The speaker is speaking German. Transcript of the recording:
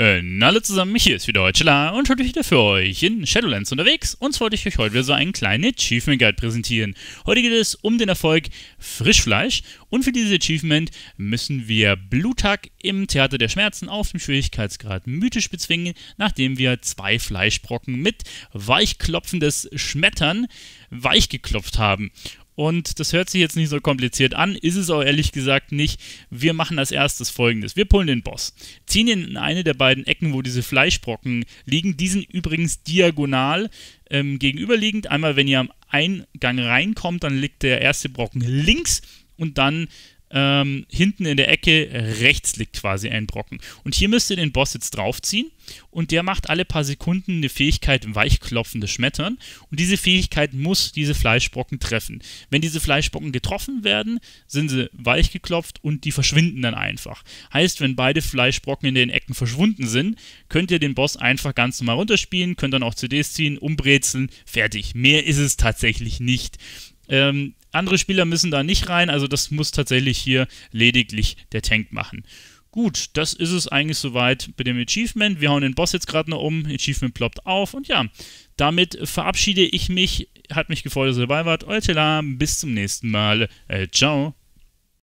Hallo zusammen, hier ist wieder Telar und heute wieder für euch in Shadowlands unterwegs. Und zwar wollte ich euch heute wieder so einen kleinen Achievement Guide präsentieren. Heute geht es um den Erfolg Frischfleisch und für dieses Achievement müssen wir Bluttag im Theater der Schmerzen auf dem Schwierigkeitsgrad mythisch bezwingen, nachdem wir 2 Fleischbrocken mit weichklopfendes Schmettern weich geklopft haben. Und das hört sich jetzt nicht so kompliziert an, ist es auch ehrlich gesagt nicht. Wir machen als erstes folgendes. Wir pullen den Boss, ziehen ihn in eine der beiden Ecken, wo diese Fleischbrocken liegen. Die sind übrigens diagonal gegenüberliegend. Einmal, wenn ihr am Eingang reinkommt, dann liegt der erste Brocken links und dann hinten in der Ecke rechts liegt quasi ein Brocken. Und hier müsst ihr den Boss jetzt draufziehen und der macht alle paar Sekunden eine Fähigkeit weichklopfendes Schmettern und diese Fähigkeit muss diese Fleischbrocken treffen. Wenn diese Fleischbrocken getroffen werden, sind sie weich geklopft und die verschwinden dann einfach. Heißt, wenn beide Fleischbrocken in den Ecken verschwunden sind, könnt ihr den Boss einfach ganz normal runterspielen, könnt dann auch CDs ziehen, umbrezeln, fertig. Mehr ist es tatsächlich nicht. Andere Spieler müssen da nicht rein, also das muss tatsächlich hier lediglich der Tank machen. Gut, das ist es eigentlich soweit mit dem Achievement. Wir hauen den Boss jetzt gerade noch um, Achievement ploppt auf und ja, damit verabschiede ich mich. Hat mich gefreut, dass ihr dabei wart. Euer Telar, bis zum nächsten Mal. Ciao.